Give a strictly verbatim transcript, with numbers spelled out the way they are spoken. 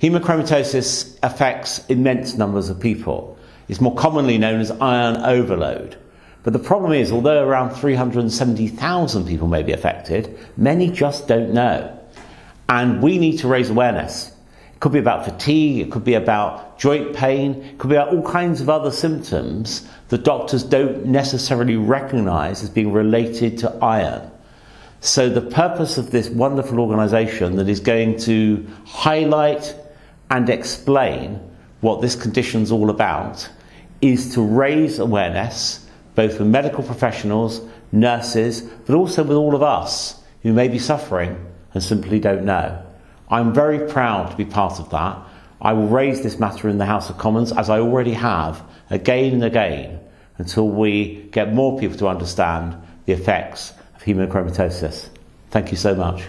Hemochromatosis affects immense numbers of people. It's more commonly known as iron overload. But the problem is, although around three hundred seventy thousand people may be affected, many just don't know. And we need to raise awareness. It could be about fatigue, it could be about joint pain, it could be about all kinds of other symptoms that doctors don't necessarily recognise as being related to iron. So the purpose of this wonderful organisation that is going to highlight and explain what this condition's all about is to raise awareness, both with medical professionals, nurses, but also with all of us who may be suffering and simply don't know. I'm very proud to be part of that. I will raise this matter in the House of Commons, as I already have, again and again, until we get more people to understand the effects hemochromatosis. Thank you so much.